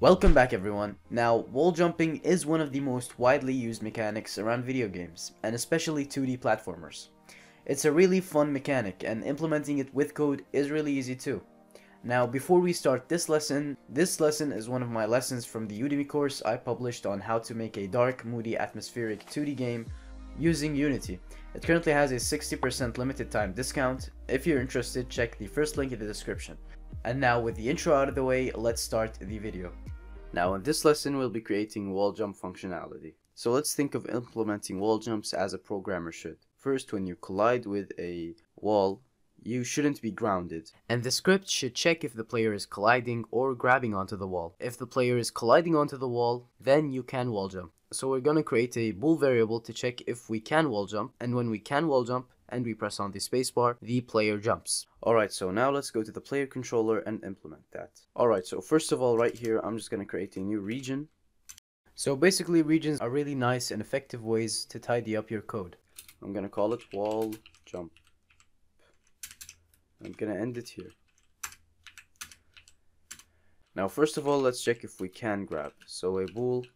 Welcome back everyone. Now, wall jumping is one of the most widely used mechanics around video games, and especially 2D platformers. It's a really fun mechanic, and implementing it with code is really easy too. Now, before we start this lesson is one of my lessons from the Udemy course I published on how to make a dark, moody, atmospheric 2D game using Unity. It currently has a 60% limited time discount. If you're interested, check the first link in the description. And now, with the intro out of the way, let's start the video. Now, in this lesson, we'll be creating wall jump functionality. So let's think of implementing wall jumps as a programmer should. First, when you collide with a wall, you shouldn't be grounded, and the script should check if the player is colliding or grabbing onto the wall. If the player is colliding onto the wall, then you can wall jump. So we're gonna create a bool variable to check if we can wall jump, and when we can wall jump and we press on the spacebar, the player jumps. Alright, so now let's go to the player controller and implement that. Alright, so first of all, right here, I'm just gonna create a new region. So basically, regions are really nice and effective ways to tidy up your code. I'm gonna call it wall jump. I'm gonna end it here. Now, first of all, let's check if we can grab. So a bool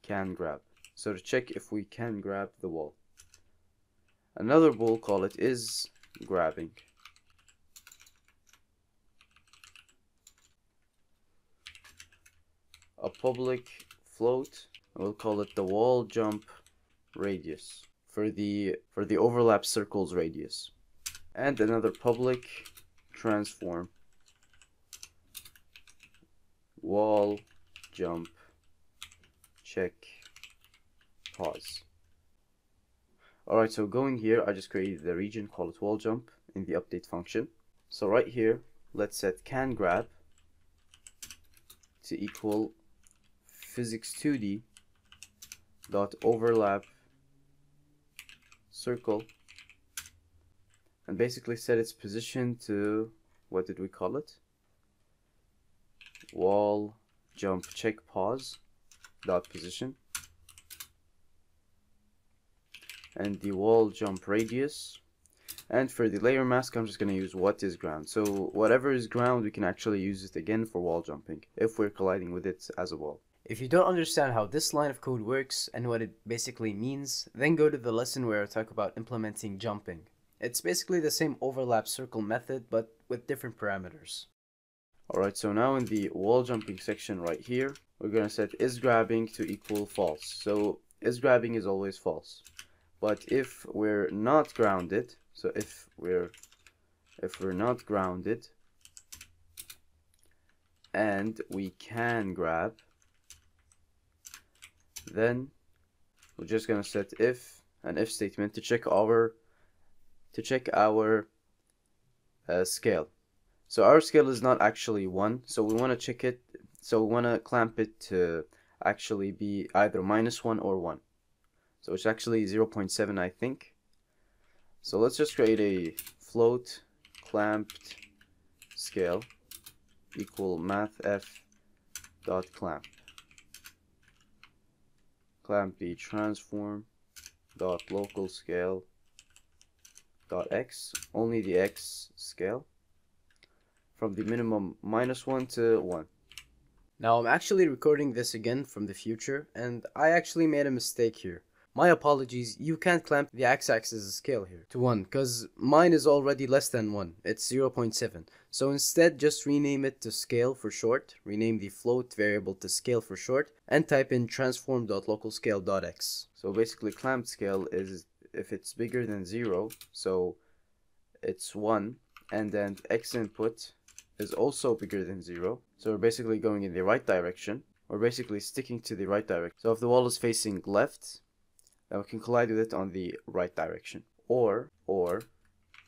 can grab. So to check if we can grab the wall. Another bool, call it is grabbing. A public float, we'll call it the wall jump radius for the overlap circles radius. And another public transform wall jump check pause. Alright, so going here, I just created the region, call it wall jump in the update function. So right here, let's set can grab to equal Physics2D dot overlap circle, and basically set its position to, what did we call it? Wall jump check pause dot position, and the wall jump radius. And for the layer mask, I'm just going to use what is ground. So whatever is ground, we can actually use it again for wall jumping if we're colliding with it as a wall. If you don't understand how this line of code works and what it basically means, then go to the lesson where I talk about implementing jumping. It's basically the same overlap circle method, but with different parameters. Alright, so now in the wall jumping section right here, we're going to set is grabbing to equal false. So is grabbing is always false. But if we're not grounded, so if we're not grounded and we can grab, then we're just going to set if, an if statement to check our scale. So our scale is not actually 1, so we want to check it, so we want to clamp it to actually be either -1 or 1. So it's actually 0.7, I think. So let's just create a float clamped scale equal mathf.clamp. Clamp the transform dot local scale dot x, only the x scale, from the minimum -1 to 1. Now, I'm actually recording this again from the future, and I actually made a mistake here. My apologies. You can't clamp the x-axis scale here to 1 because mine is already less than 1. It's 0.7. So instead, just rename it to scale for short, rename the float variable to scale for short, and type in transform.localscale.x. So basically, clamped scale is if it's bigger than 0, so it's 1, and then x input is also bigger than 0, so we're basically going in the right direction. We're basically sticking to the right direction. So if the wall is facing left, then we can collide with it on the right direction. Or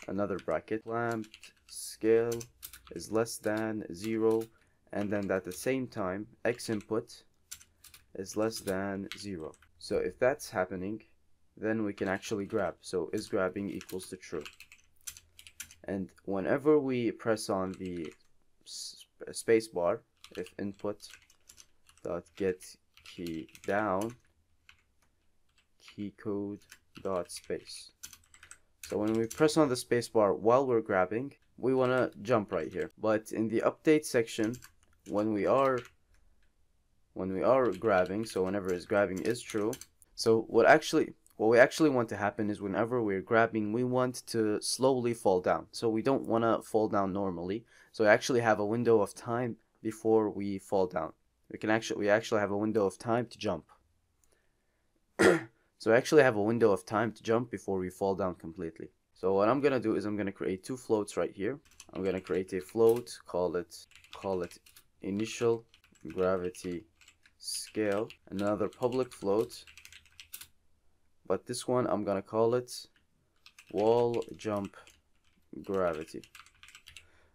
another bracket, clamped scale is less than 0, and then at the same time x input is less than 0. So if that's happening, then we can actually grab. So is grabbing equals to true, and whenever we press on the space bar, if input dot get key down key code dot space. So when we press on the space bar while we're grabbing, we want to jump right here. But in the update section, when we are when we are grabbing, so whenever is grabbing is true. So what we actually want to happen is whenever we're grabbing, we want to slowly fall down. So we don't want to fall down normally. So we actually have a window of time before we fall down. We actually have a window of time to jump. So we actually have a window of time to jump before we fall down completely. So what I'm gonna do is I'm gonna create two floats right here. I'm gonna create a float, call it initial gravity scale, another public float, but this one I'm gonna call it wall jump gravity.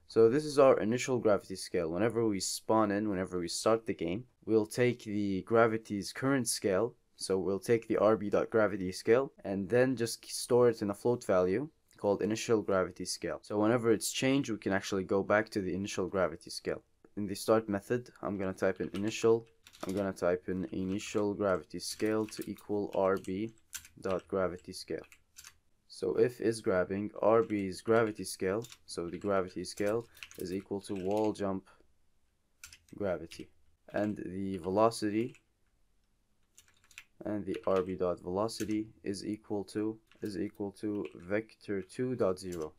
So this is our initial gravity scale. Whenever we spawn in, whenever we start the game, we'll take the gravity's current scale. So we'll take the rb.gravity scale and then just store it in a float value called initial gravity scale. So whenever it's changed, we can actually go back to the initial gravity scale. In the start method, I'm gonna type in initial gravity scale to equal rb.gravity scale. So if is grabbing, rb's gravity scale, so the gravity scale is equal to wall jump gravity, and the velocity and the rb.velocity is equal to vector 2.0.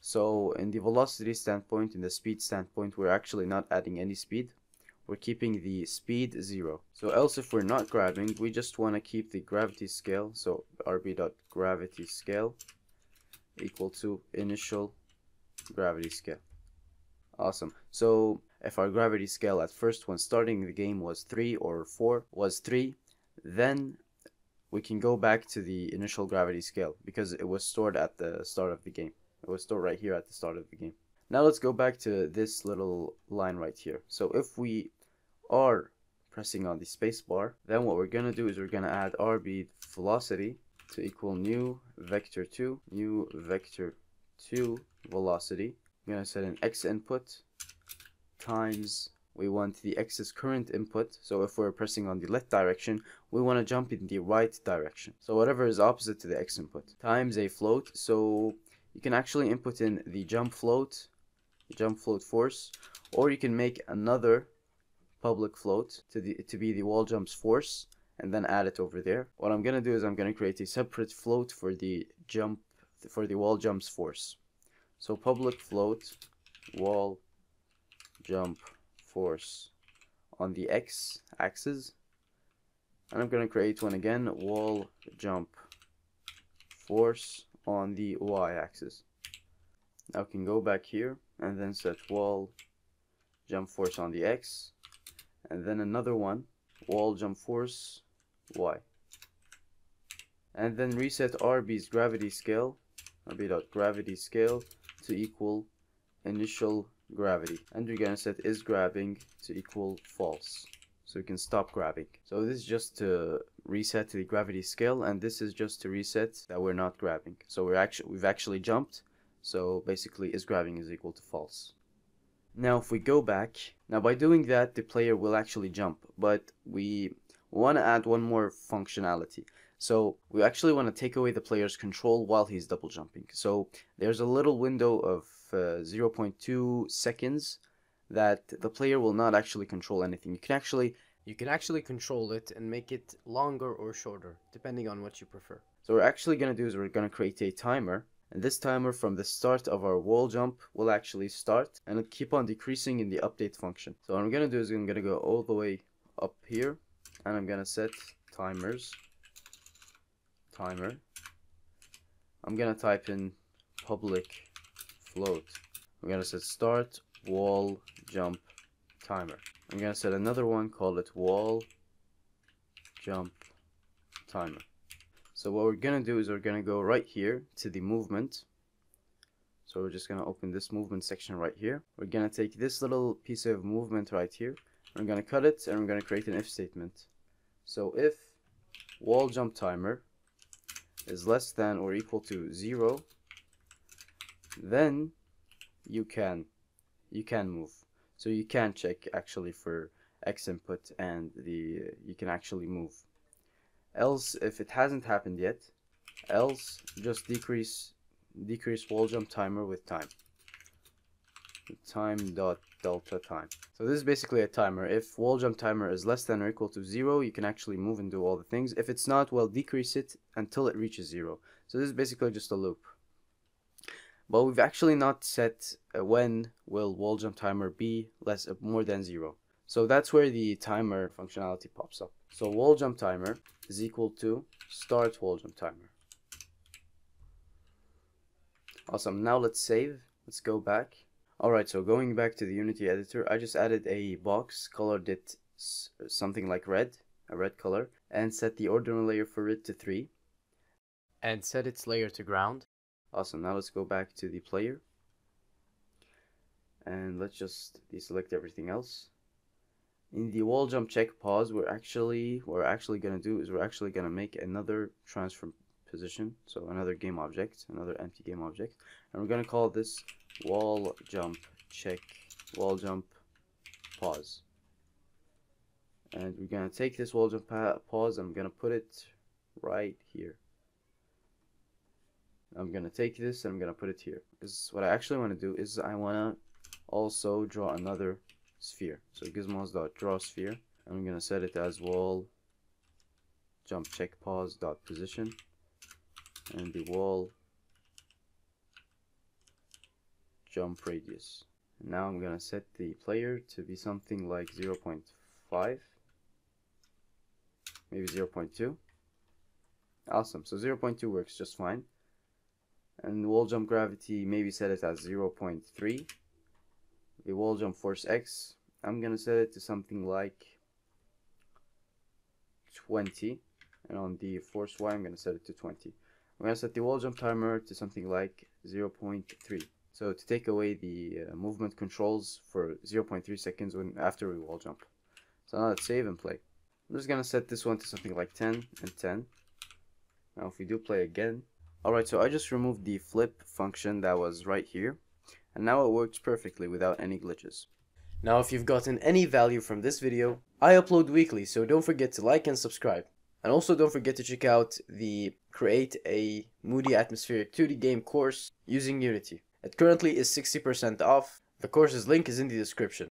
So in the velocity standpoint, in the speed standpoint, we're actually not adding any speed. We're keeping the speed 0. So else if we're not grabbing, we just want to keep the gravity scale, so rb.gravity scale equal to initial gravity scale. Awesome. So if our gravity scale at first when starting the game was 3 or 4 was 3, then we can go back to the initial gravity scale because it was stored at the start of the game. It was stored right here at the start of the game. Now let's go back to this little line right here. So if we are pressing on the space bar, then what we're going to do is we're going to add RB velocity to equal new vector 2 velocity. I'm going to set an X input times, we want the X's current input. So if we're pressing on the left direction, we want to jump in the right direction. So whatever is opposite to the X input times a float. So you can actually input in the jump float force, or you can make another public float to be the wall jumps force and then add it over there. What I'm going to do is I'm going to create a separate float for the wall jumps force. So public float wall jump force on the X axis, and I'm going to create one again, wall jump force on the Y axis. Now we can go back here and then set wall jump force on the X, and then another one, wall jump force Y, and then reset RB's gravity scale, rb.gravity scale to equal initial gravity, and we're gonna set is grabbing to equal false, so we can stop grabbing. So this is just to reset the gravity scale, and this is just to reset that we're not grabbing. So we've actually jumped, so basically is grabbing is equal to false. Now if we go back, now by doing that the player will actually jump, but we want to add one more functionality. So we actually want to take away the player's control while he's double jumping. So there's a little window of 0.2 seconds that the player will not actually control anything. You can actually control it and make it longer or shorter depending on what you prefer. So what we're actually going to do is we're going to create a timer, and this timer from the start of our wall jump will actually start, and it'll keep on decreasing in the update function. So what I'm going to do is I'm going to go all the way up here, and I'm going to set timer. I'm gonna type in public float. I'm gonna set start wall jump timer. I'm gonna set another one, call it wall jump timer. So what we're gonna do is we're gonna go right here to the movement. So we're just gonna open this movement section right here. We're gonna take this little piece of movement right here. I'm gonna cut it, and I'm gonna create an if statement. So if wall jump timer is less than or equal to 0, then you can move. So you can check actually for X input, and you can actually move. Else if it hasn't happened yet, else just decrease wall jump timer with time. time.delta time. So this is basically a timer. If wall jump timer is less than or equal to 0, you can actually move and do all the things. If it's not, well, decrease it until it reaches 0. So this is basically just a loop. But we've actually not set when will wall jump timer be less more than 0. So that's where the timer functionality pops up. So wall jump timer is equal to start wall jump timer. Awesome. Now let's save. Let's go back. Alright, so going back to the Unity editor, I just added a box, colored it something like red, a red color, and set the ordinal layer for it to 3. And set its layer to ground. Awesome. Now let's go back to the player. And let's just deselect everything else. In the wall jump check pause, what we're actually gonna make another transform position, so another game object, another empty game object, and we're gonna call this wall jump pause, and we're gonna take this wall jump pause. I'm gonna put it right here. I'm gonna take this and I'm gonna put it here, because what I actually want to do is I wanna also draw another sphere. So gizmos.drawSphere, and I'm gonna set it as wall jump check pause dot position, and the wall jump radius. Now I'm gonna set the player to be something like 0.5, maybe 0.2. Awesome. So 0.2 works just fine. And wall jump gravity, maybe set it as 0.3. The wall jump force X, I'm gonna set it to something like 20, and on the force Y I'm gonna set it to 20. I'm gonna set the wall jump timer to something like 0.3. So to take away the movement controls for 0.3 seconds after we wall jump. So now let's save and play. I'm just gonna set this one to something like 10 and 10. Now if we do play again, alright. So I just removed the flip function that was right here. And now it works perfectly without any glitches. Now if you've gotten any value from this video, I upload weekly, so don't forget to like and subscribe. And also don't forget to check out the Create a Moody Atmospheric 2D Game course using Unity. It currently is 60% off. The course's link is in the description.